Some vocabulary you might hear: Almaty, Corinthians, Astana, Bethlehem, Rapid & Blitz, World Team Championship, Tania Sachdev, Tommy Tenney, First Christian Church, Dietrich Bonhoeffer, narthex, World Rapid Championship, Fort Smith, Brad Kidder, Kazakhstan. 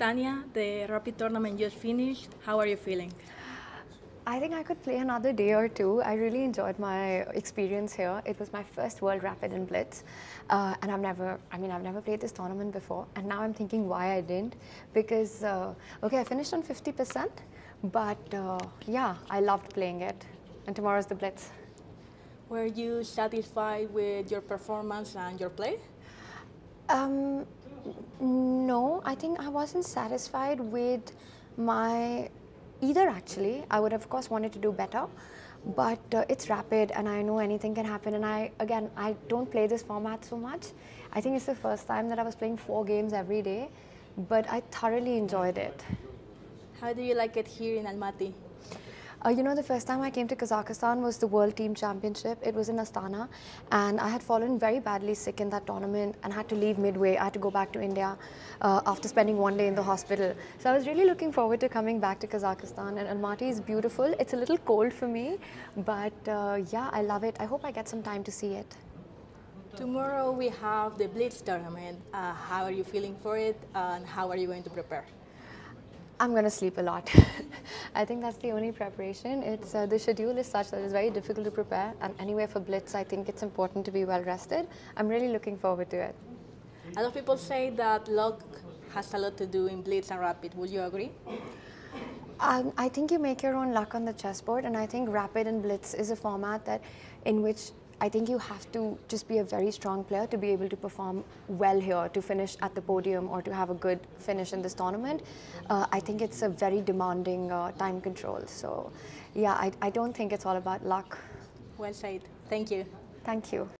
Tania, the rapid tournament just finished. How are you feeling? I think I could play another day or two. I really enjoyed my experience here. It was my first World Rapid and Blitz, and I've never played this tournament before. And now I'm thinking why I didn't, because okay, I finished on 50%, but yeah, I loved playing it. And tomorrow's the Blitz. Were you satisfied with your performance and your play? No, I think I wasn't satisfied with my either, actually. I would have, of course, wanted to do better, but it's rapid and I know anything can happen, and I don't play this format so much. I think it's the first time that I was playing 4 games every day, but I thoroughly enjoyed it. How do you like it here in Almaty? You know, the first time I came to Kazakhstan was the World Team Championship. It was in Astana, and I had fallen very badly sick in that tournament and had to leave midway. I had to go back to India after spending 1 day in the hospital. So I was really looking forward to coming back to Kazakhstan, and Almaty is beautiful. It's a little cold for me, but yeah, I love it. I hope I get some time to see it. Tomorrow we have the Blitz tournament. How are you feeling for it, and how are you going to prepare? I'm going to sleep a lot. I think that's the only preparation. It's the schedule is such that it's very difficult to prepare. And anyway, for Blitz, I think it's important to be well rested. I'm really looking forward to it. A lot of people say that luck has a lot to do in Blitz and Rapid. Would you agree? I think you make your own luck on the chessboard, and I think Rapid and Blitz is a format that in which I think you have to just be a very strong player to be able to perform well here, to finish at the podium or to have a good finish in this tournament. I think it's a very demanding time control. So yeah, I don't think it's all about luck. Well said. Thank you. Thank you.